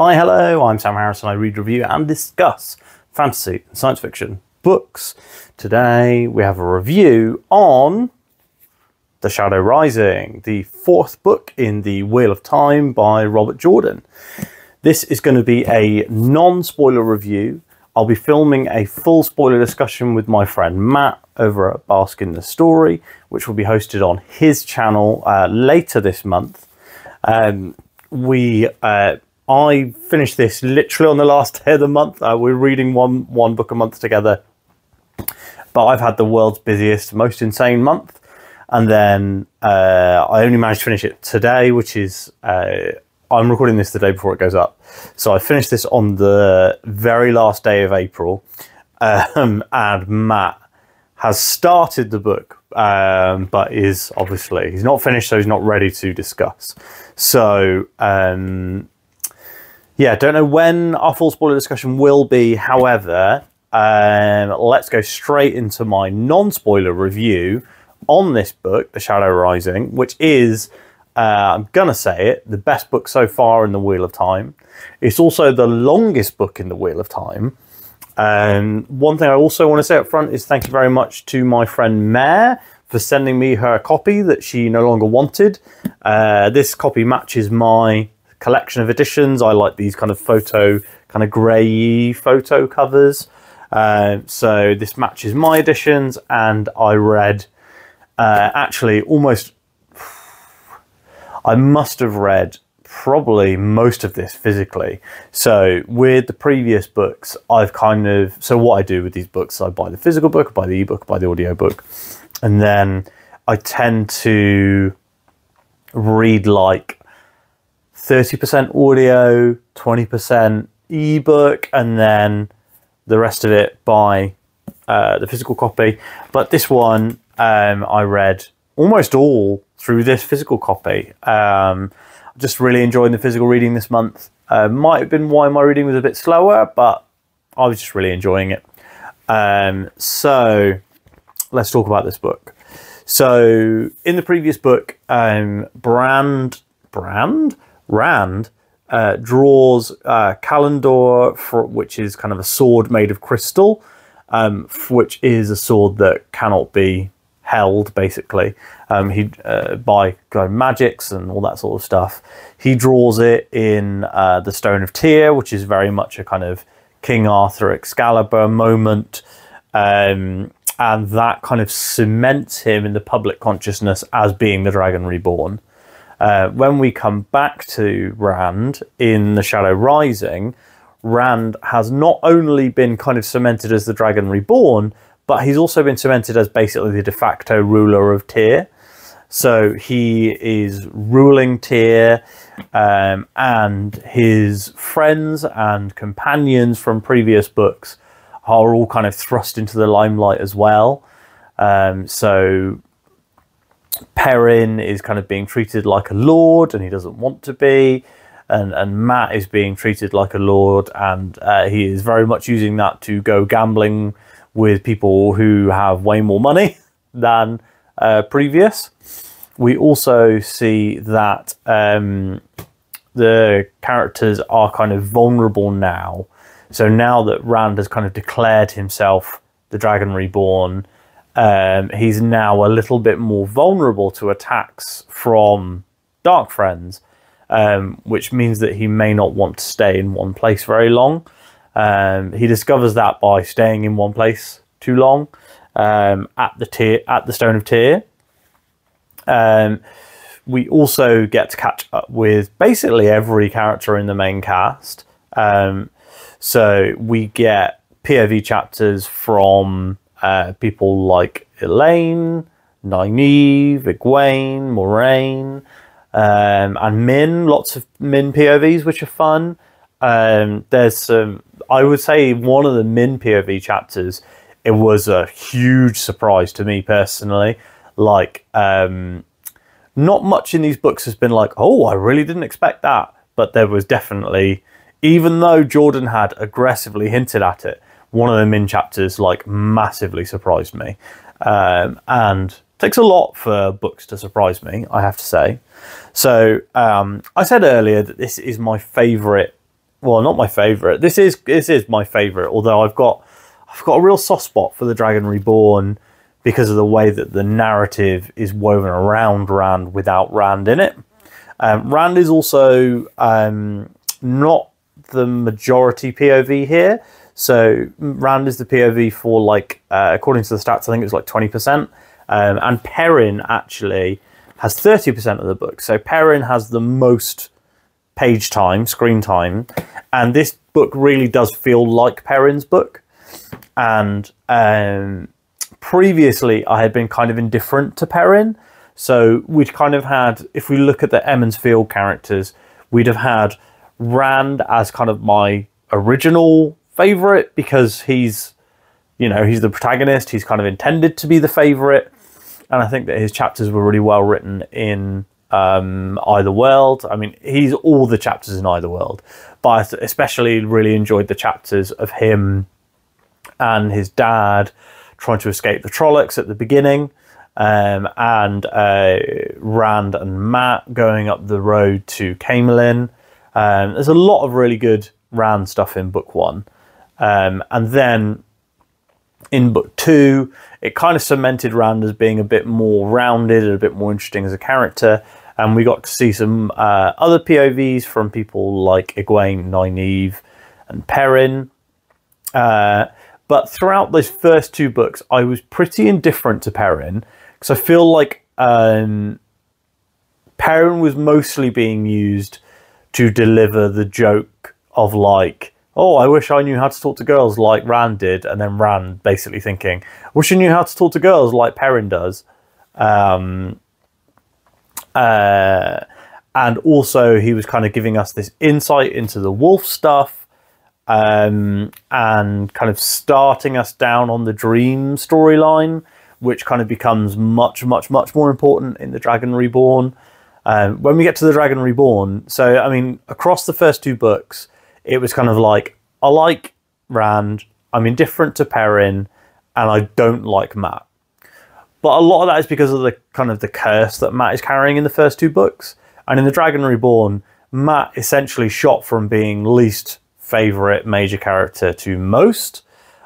Hi, hello, I'm Sam Harrison. I read, review and discuss fantasy and science fiction books. Today we have a review on The Shadow Rising, the fourth book in The Wheel of Time by Robert Jordan. This is going to be a non-spoiler review. I'll be filming a full spoiler discussion with my friend Matt over at Baskin the Story, which will be hosted on his channel later this month. I finished this literally on the last day of the month. We're reading one book a month together, but I've had the world's busiest, most insane month. And then I only managed to finish it today, which is, I'm recording this the day before it goes up. So I finished this on the very last day of April, and Matt has started the book, but is obviously, he's not finished, so he's not ready to discuss. So, yeah, don't know when our full spoiler discussion will be. However, let's go straight into my non-spoiler review on this book, The Shadow Rising, which is, I'm going to say it, the best book so far in The Wheel of Time. It's also the longest book in The Wheel of Time. One thing I also want to say up front is thank you very much to my friend Mare for sending me her copy that she no longer wanted. This copy matches my collection of editions. I like these kind of grey photo covers. So this matches my editions, and I read, actually almost, I must have read probably most of this physically. So with the previous books, I've kind of, so what I do with these books, I buy the physical book, buy the ebook, buy the audio book, and then I tend to read like 30% audio, 20% ebook, and then the rest of it by the physical copy. But this one, I read almost all through this physical copy. Just really enjoying the physical reading this month. Might have been why my reading was a bit slower, but I was just really enjoying it. So let's talk about this book. So in the previous book, Rand draws Callandor, which is kind of a sword made of crystal, which is a sword that cannot be held, basically. By kind of magics and all that sort of stuff. He draws it in the Stone of Tear, which is very much a kind of King Arthur Excalibur moment. And that kind of cements him in the public consciousness as being the Dragon Reborn. When we come back to Rand in The Shadow Rising, Rand has not only been kind of cemented as the Dragon Reborn, but he's also been cemented as basically the de facto ruler of Tyr. So he is ruling Tyr, and his friends and companions from previous books are all kind of thrust into the limelight as well. So Perrin is kind of being treated like a lord, and he doesn't want to be, and Matt is being treated like a lord, and he is very much using that to go gambling with people who have way more money than previous. We also see that the characters are kind of vulnerable now. So now that Rand has kind of declared himself the Dragon Reborn, he's now a little bit more vulnerable to attacks from dark friends, which means that he may not want to stay in one place very long. He discovers that by staying in one place too long, at the Stone of Tear. We also get to catch up with basically every character in the main cast. So we get POV chapters from people like Elaine, Nynaeve, Egwene, Moraine, and Min. Lots of Min POVs, which are fun. There's some, I would say one of the Min POV chapters, it was a huge surprise to me personally. Like, not much in these books has been like, oh, I really didn't expect that. But there was definitely, even though Jordan had aggressively hinted at it, one of the Min chapters like massively surprised me, and takes a lot for books to surprise me, I have to say. So I said earlier that this is my favourite well, not my favorite. This is my favorite, although I've got a real soft spot for The Dragon Reborn because of the way that the narrative is woven around Rand without Rand in it. Rand is also not the majority POV here. So Rand is the POV for, like, according to the stats, I think it was like 20%. And Perrin actually has 30% of the book. So Perrin has the most page time, screen time. And this book really does feel like Perrin's book. And previously I had been kind of indifferent to Perrin. So we'd kind of had, if we look at the Emond's Field characters, we'd have had Rand as kind of my original favorite because he's, you know, he's the protagonist. He's kind of intended to be the favorite. And I think that his chapters were really well written in Either World. I mean, he's all the chapters in Either World, but I especially really enjoyed the chapters of him and his dad trying to escape the Trollocs at the beginning, and Rand and Matt going up the road to Camelin. There's a lot of really good Rand stuff in book one. And then in book two, it kind of cemented Rand as being a bit more rounded and a bit more interesting as a character. And we got to see some other POVs from people like Egwene, Nynaeve and Perrin. But throughout those first two books, I was pretty indifferent to Perrin because I feel like Perrin was mostly being used to deliver the joke of, like, oh, I wish I knew how to talk to girls like Rand did. And then Rand basically thinking, I wish I knew how to talk to girls like Perrin does. And also he was kind of giving us this insight into the wolf stuff, and kind of starting us down on the dream storyline, which kind of becomes much, much, much more important in The Dragon Reborn. When we get to The Dragon Reborn, so, I mean, across the first two books, it was kind of like, I like Rand, I'm indifferent to Perrin, and I don't like Matt. But a lot of that is because of the kind of the curse that Matt is carrying in the first two books. And in The Dragon Reborn, Matt essentially shot from being least favorite major character to most.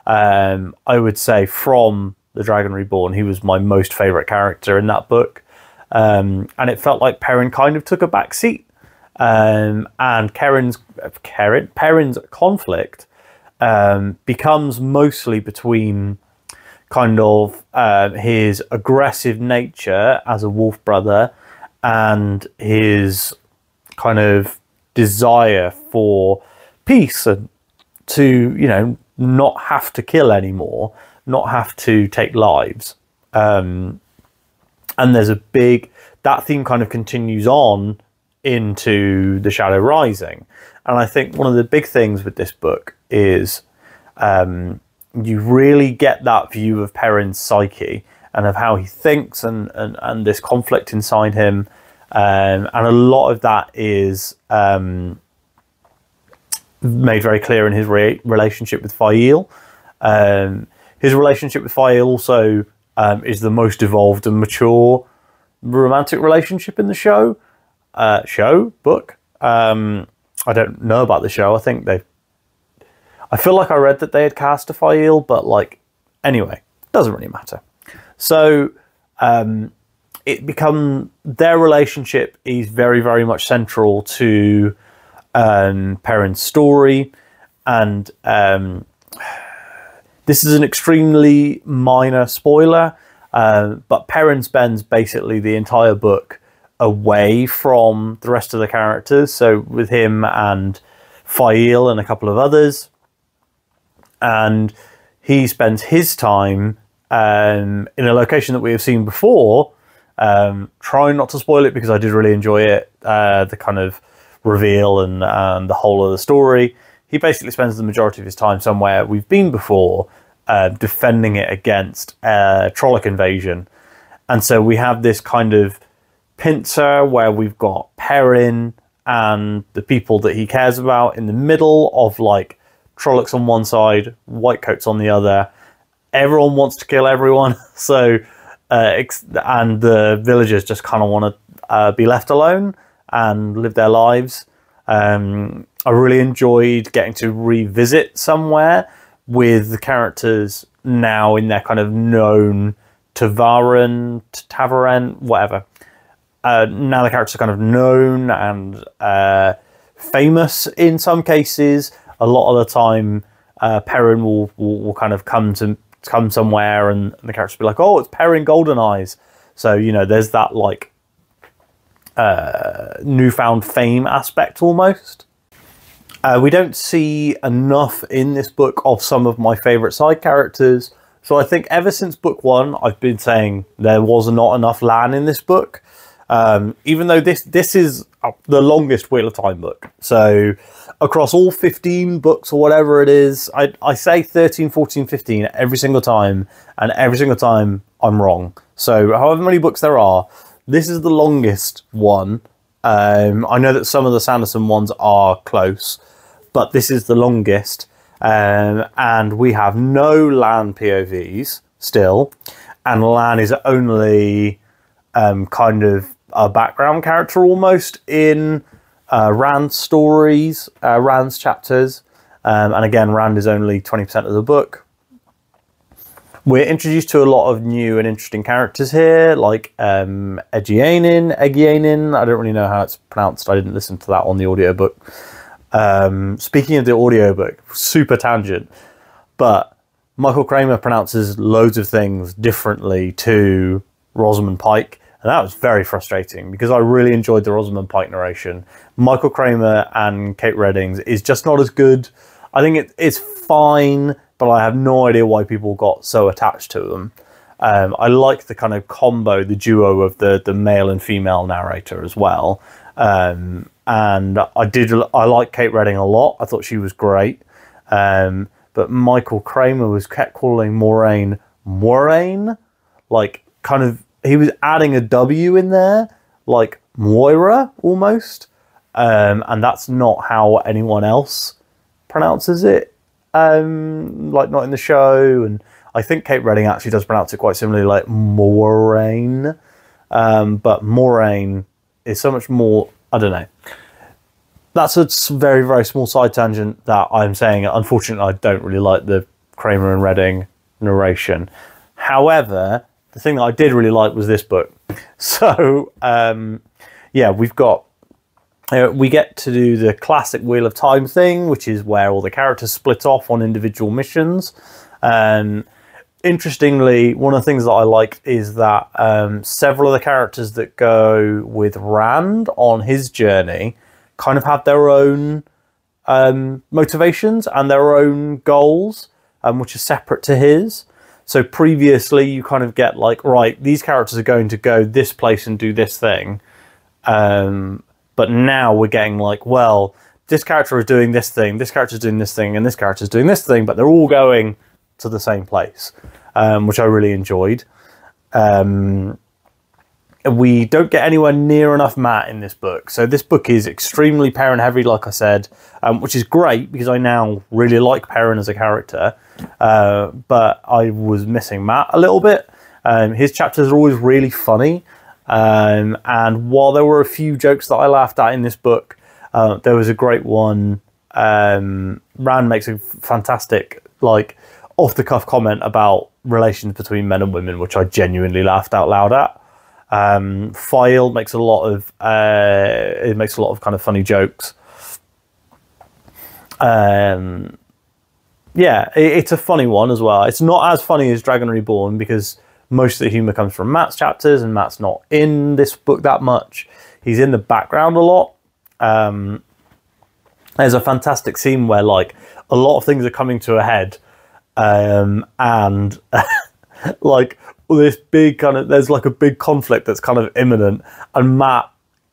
I would say from The Dragon Reborn, he was my most favorite character in that book. And it felt like Perrin kind of took a back seat. And Perrin's conflict becomes mostly between kind of his aggressive nature as a wolf brother and his kind of desire for peace and to, you know, not have to kill anymore, not have to take lives. And there's a big, that theme kind of continues on into The Shadow Rising. And I think one of the big things with this book is you really get that view of Perrin's psyche and of how he thinks and this conflict inside him. And a lot of that is made very clear in his relationship with Aiel. His relationship with Aiel also is the most evolved and mature romantic relationship in the show. Book. I don't know about the show. I feel like I read that they had cast a Aiel, but, like, anyway, doesn't really matter. So it become their relationship is very, very much central to Perrin's story, and this is an extremely minor spoiler, but Perrin spends basically the entire book away from the rest of the characters, so with him and Aiel and a couple of others, and he spends his time in a location that we have seen before. Trying not to spoil it because I did really enjoy it, the kind of reveal and the whole of the story. He basically spends the majority of his time somewhere we've been before, defending it against Trolloc invasion. And so we have this kind of pincer where we've got Perrin and the people that he cares about in the middle of, like, Trollocs on one side, Whitecoats on the other. Everyone wants to kill everyone, so and the villagers just kind of want to be left alone and live their lives. I really enjoyed getting to revisit somewhere with the characters now in their kind of known Tavaren, whatever. Now the characters are kind of known and famous in some cases. A lot of the time, Perrin will kind of come somewhere, and the characters will be like, "Oh, it's Perrin Goldeneyes." So you know, there's that like newfound fame aspect almost. We don't see enough in this book of some of my favourite side characters. So I think ever since book one, I've been saying there was not enough Lan in this book. Even though this is the longest Wheel of Time book. So across all 15 books or whatever it is, I say 13, 14, 15 every single time. And every single time I'm wrong. So however many books there are, this is the longest one. I know that some of the Sanderson ones are close, but this is the longest. And we have no Lan POVs still, and Lan is only kind of a background character almost in Rand's stories, Rand's chapters, and again Rand is only 20% of the book. We're introduced to a lot of new and interesting characters here, like Egyanin, I don't really know how it's pronounced, I didn't listen to that on the audiobook. Speaking of the audiobook, super tangent, but Michael Kramer pronounces loads of things differently to Rosamund Pike, and that was very frustrating because I really enjoyed the Rosamund Pike narration. Michael Kramer and Kate Reading's is just not as good. I think it's fine, but I have no idea why people got so attached to them. I like the kind of combo, the duo of the male and female narrator as well. And I like Kate Reading a lot. I thought she was great. But Michael Kramer kept calling Moraine Moraine, like kind of, he was adding a W in there, like Moira almost. And that's not how anyone else pronounces it. Like not in the show. And I think Kate Reading actually does pronounce it quite similarly, like Moraine. But Moraine is so much more, I don't know. That's a very, very small side tangent that I'm saying. Unfortunately, I don't really like the Kramer and Reading narration. However, the thing that I did really like was this book. So, yeah, we get to do the classic Wheel of Time thing, which is where all the characters split off on individual missions. Interestingly, one of the things that I liked is that several of the characters that go with Rand on his journey kind of have their own motivations and their own goals, which are separate to his. So previously you kind of get like, right, these characters are going to go this place and do this thing. But now we're getting like, well, this character is doing this thing, this character is doing this thing, and this character is doing this thing, but they're all going to the same place, which I really enjoyed. We don't get anywhere near enough Matt in this book. So this book is extremely Perrin heavy, like I said, which is great because I now really like Perrin as a character, but I was missing Matt a little bit. His chapters are always really funny. And while there were a few jokes that I laughed at in this book, there was a great one. Rand makes a fantastic, like, off-the-cuff comment about relations between men and women, which I genuinely laughed out loud at. File makes a lot of kind of funny jokes. Yeah, it's a funny one as well. It's not as funny as Dragon Reborn because most of the humour comes from Matt's chapters, and Matt's not in this book that much. He's in the background a lot. There's a fantastic scene where like a lot of things are coming to a head. And like this big kind of, there's like a big conflict that's kind of imminent, and Matt,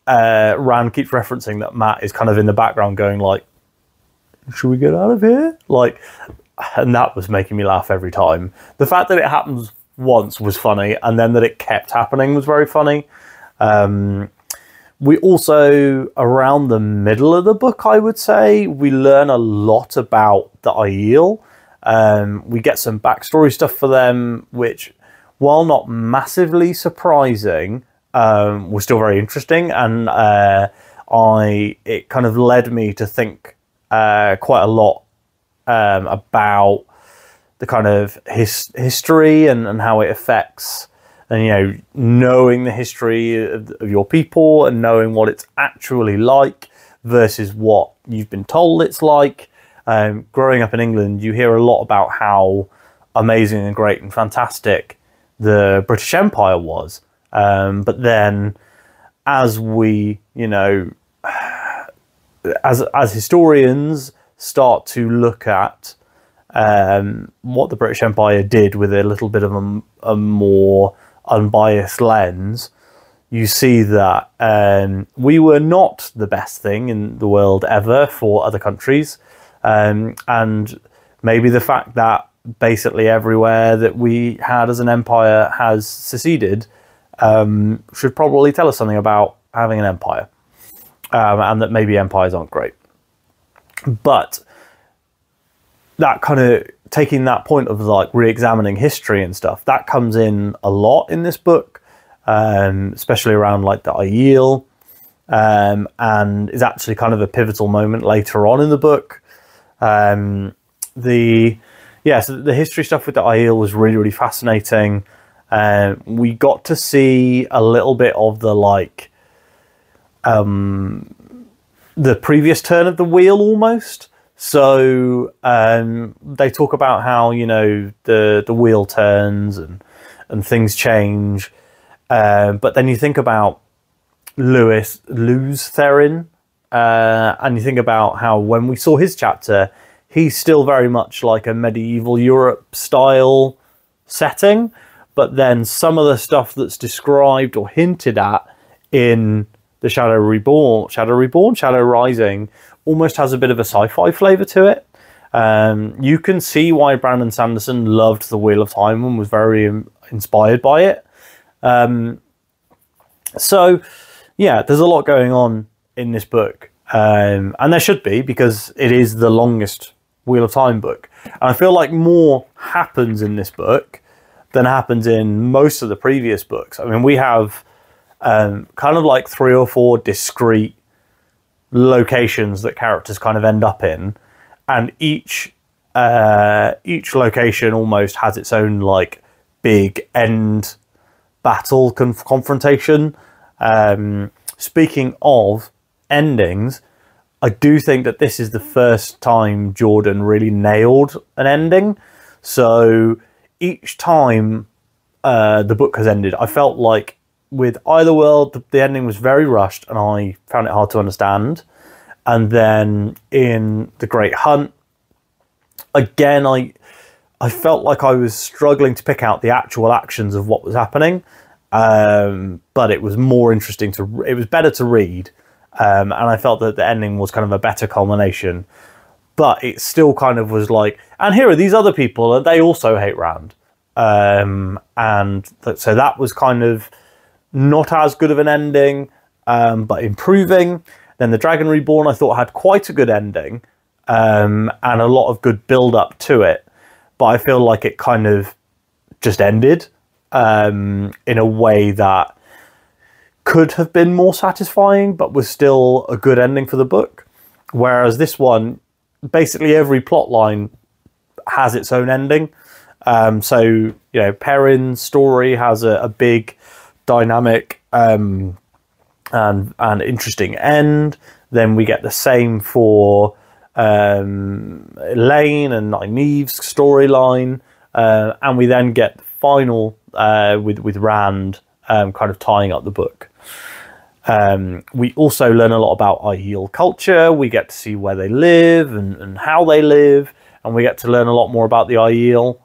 Rand keeps referencing that Matt is kind of in the background going like, should we get out of here? Like, and that was making me laugh every time. The fact that it happens once was funny, and then that it kept happening was very funny. We also, around the middle of the book, I would say, we learn a lot about the Aiel. We get some backstory stuff for them, which, while not massively surprising, was still very interesting. And it kind of led me to think quite a lot about the kind of history and how it affects, and you know, knowing the history of your people and knowing what it's actually like versus what you've been told it's like. Growing up in England, you hear a lot about how amazing and great and fantastic the British Empire was, but then as we, you know, as historians start to look at what the British Empire did with a little bit of a more unbiased lens, you see that we were not the best thing in the world ever for other countries, and maybe the fact that basically everywhere that we had as an empire has seceded should probably tell us something about having an empire, and that maybe empires aren't great. But that kind of taking that point of like re-examining history and stuff, that comes in a lot in this book, especially around like the Aiel, and is actually kind of a pivotal moment later on in the book. So the history stuff with the Aiel was really, really fascinating. We got to see a little bit of the like the previous turn of the wheel almost. So they talk about how, you know, the wheel turns and things change, but then you think about Lews Therin, and you think about how when we saw his chapter, he's still very much like a medieval Europe style setting. But then some of the stuff that's described or hinted at in The Shadow Rising, almost has a bit of a sci-fi flavour to it. You can see why Brandon Sanderson loved The Wheel of Time and was very inspired by it. So, yeah, there's a lot going on in this book. And there should be, because it is the longest Wheel of Time book. And I feel like more happens in this book than happens in most of the previous books. I mean, we have kind of like 3 or 4 discrete locations that characters kind of end up in, and each location almost has its own like big end battle confrontation. Speaking of endings, I do think that this is the first time Jordan really nailed an ending. So each time the book has ended, I felt like with either world, the ending was very rushed and I found it hard to understand. And then in The Great Hunt, again, I felt like I was struggling to pick out the actual actions of what was happening. But it was more interesting it was better to read. And I felt that the ending was kind of a better culmination. But it still kind of was like, and here are these other people and they also hate Rand. So that was kind of not as good of an ending, but improving. Then The Dragon Reborn, I thought, had quite a good ending, and a lot of good build-up to it. But I feel like it kind of just ended in a way that could have been more satisfying, but was still a good ending for the book. Whereas this one, basically every plot line has its own ending. So, you know, Perrin's story has a big, dynamic and interesting end. Then we get the same for Elaine and Nynaeve's storyline. And we then get the final with Rand kind of tying up the book. We also learn a lot about Aiel culture. We get to see where they live and how they live, and we get to learn a lot more about the Aiel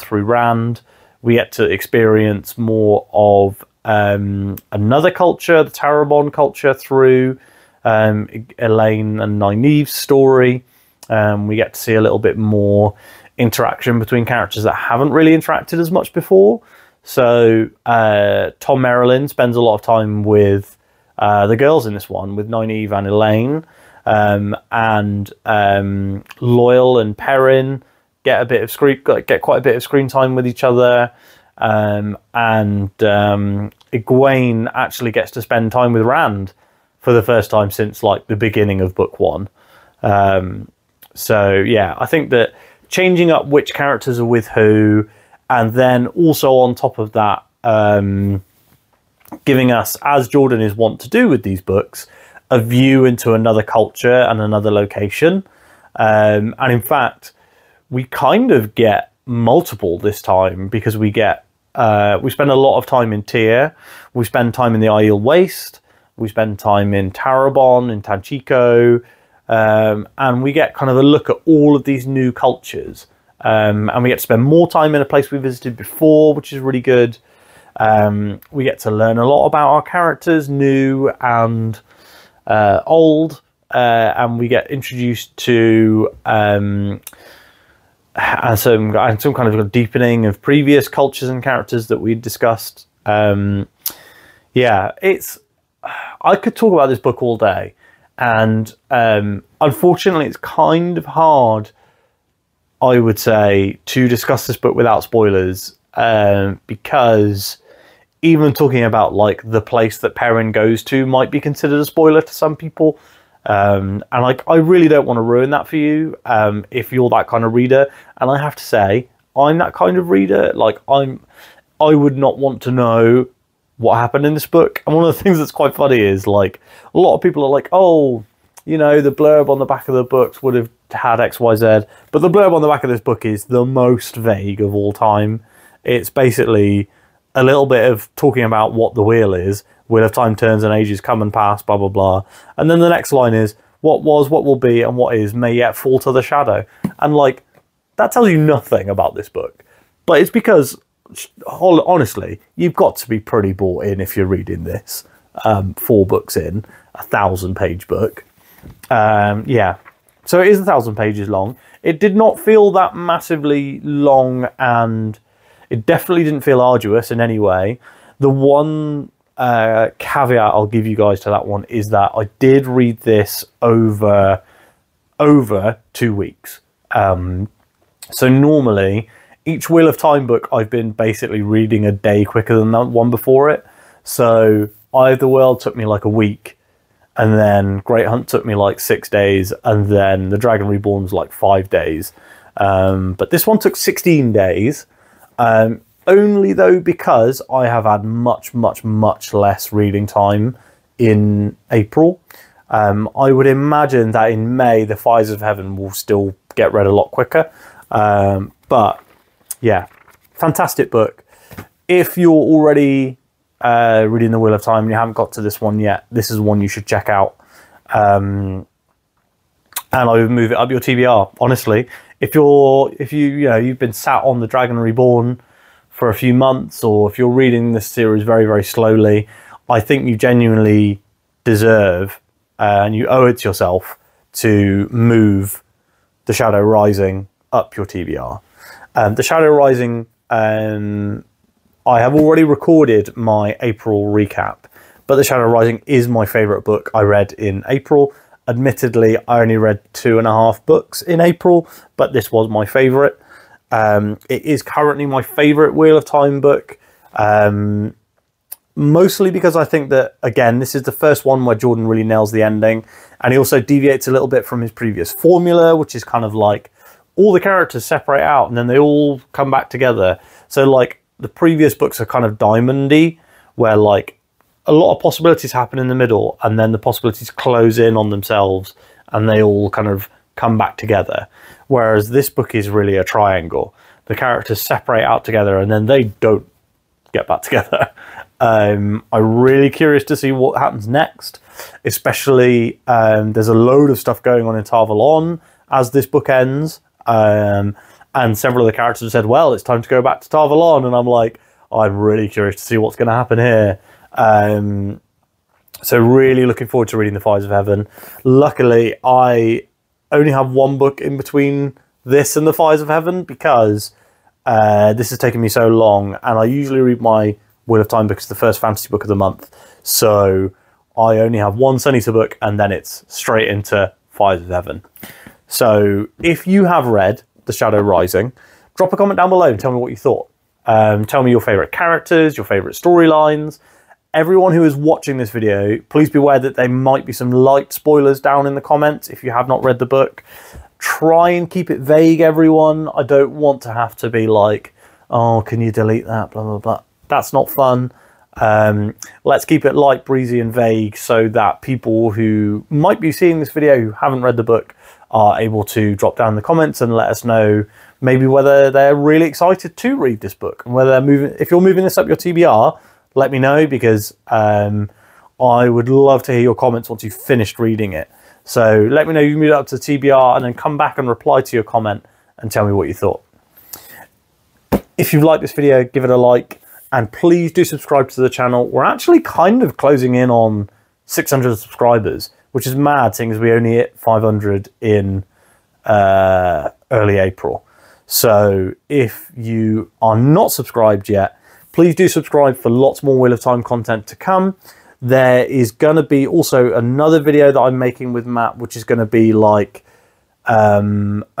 through Rand. We get to experience more of another culture, the Tarabon culture, through Elaine and Nynaeve's story. We get to see a little bit more interaction between characters that haven't really interacted as much before. So Tom Merrilyn spends a lot of time with the girls in this one, with Nynaeve and Elaine, and Loyal and Perrin get quite a bit of screen time with each other. Egwene actually gets to spend time with Rand, for the first time since like the beginning of book one. So yeah, I think that changing up which characters are with who, and then also on top of that, giving us, as Jordan is wont to do with these books, a view into another culture and another location. And in fact, we kind of get multiple this time, because we get, we spend a lot of time in Tear, we spend time in the Aiel Waste, we spend time in Tarabon, in Tanchico, and we get kind of a look at all of these new cultures. And we get to spend more time in a place we visited before, which is really good. We get to learn a lot about our characters, new and old, and we get introduced to and some kind of deepening of previous cultures and characters that we discussed. Yeah, it's, I could talk about this book all day, and unfortunately it's kind of hard, I would say, to discuss this book without spoilers, because even talking about like the place that Perrin goes to might be considered a spoiler to some people. And like, I really don't want to ruin that for you, if you're that kind of reader. And I have to say, I'm that kind of reader. Like, I would not want to know what happened in this book. And one of the things that's quite funny is, like, a lot of people are like, oh, you know, the blurb on the back of the books would have had XYZ, but the blurb on the back of this book is the most vague of all time. It's basically a little bit of talking about what the wheel is, wheel of time turns and ages come and pass, blah, blah, blah. And then the next line is, what was, what will be, and what is may yet fall to the shadow. And like, that tells you nothing about this book. But it's because, honestly, you've got to be pretty bought in if you're reading this, 4 books in, a 1,000-page book. Yeah, so it is 1,000 pages long. It did not feel that massively long, and it definitely didn't feel arduous in any way. The one caveat I'll give you guys to that one is that I did read this over 2 weeks. So normally, each Wheel of Time book I've been basically reading a day quicker than that one before it. So Eye of the World took me like a week, and then Great Hunt took me like 6 days, and then The Dragon Reborn was like 5 days. But this one took 16 days. Only though because I have had much less reading time in April. I would imagine that in May, The Fires of Heaven will still get read a lot quicker. But yeah, fantastic book. If you're already reading The Wheel of Time and you haven't got to this one yet, this is one you should check out. And I would move it up your TBR, honestly. If you're, you know, you've been sat on The Dragon Reborn for a few months, or if you're reading this series very, very slowly, I think you genuinely deserve, and you owe it to yourself, to move The Shadow Rising up your TBR. The Shadow Rising, I have already recorded my April recap, but The Shadow Rising is my favourite book I read in April. Admittedly, I only read 2.5 books in April, but this was my favourite. It is currently my favourite Wheel of Time book, mostly because I think that, again, this is the first one where Jordan really nails the ending, and he also deviates a little bit from his previous formula, which is kind of like all the characters separate out and then they all come back together. So, like, the previous books are kind of diamond-y, where, like, a lot of possibilities happen in the middle, and then the possibilities close in on themselves and they all kind of come back together. Whereas this book is really a triangle. The characters separate out together and then they don't get back together. I'm really curious to see what happens next, especially there's a load of stuff going on in Tar Valon as this book ends. And several of the characters have said, well, it's time to go back to Tar Valon. And I'm like, I'm really curious to see what's going to happen here. So really looking forward to reading The Fires of Heaven. Luckily, I only have one book in between this and The Fires of Heaven, because this has taken me so long, and I usually read my Wheel of Time book as the first fantasy book of the month. So I only have one Sunita book, and then it's straight into Fires of Heaven. So if you have read The Shadow Rising, drop a comment down below and tell me what you thought. Tell me your favourite characters, your favourite storylines, Everyone who is watching this video, please be aware that there might be some light spoilers down in the comments if you have not read the book. Try and keep it vague, everyone. I don't want to have to be like, oh, can you delete that, blah, blah, blah. That's not fun. Let's keep it light, breezy and vague so that people who might be seeing this video who haven't read the book are able to drop down in the comments and let us know maybe whether they're really excited to read this book and whether they're moving. If you're moving this up your TBR, let me know, because I would love to hear your comments once you've finished reading it. So let me know you move it up to TBR and then come back and reply to your comment and tell me what you thought. If you've liked this video, give it a like and please do subscribe to the channel. We're actually kind of closing in on 600 subscribers, which is mad, seeing as we only hit 500 in early April. So if you are not subscribed yet, please do subscribe for lots more Wheel of Time content to come. There is going to be also another video that I'm making with Matt, which is going to be like a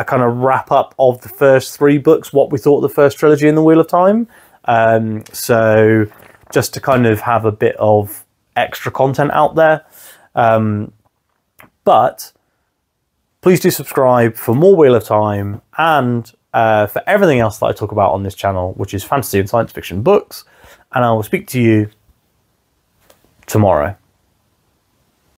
kind of wrap up of the first three books, what we thought of the first trilogy in the Wheel of Time. So just to kind of have a bit of extra content out there. But please do subscribe for more Wheel of Time and for everything else that I talk about on this channel, which is fantasy and science fiction books, and I will speak to you tomorrow.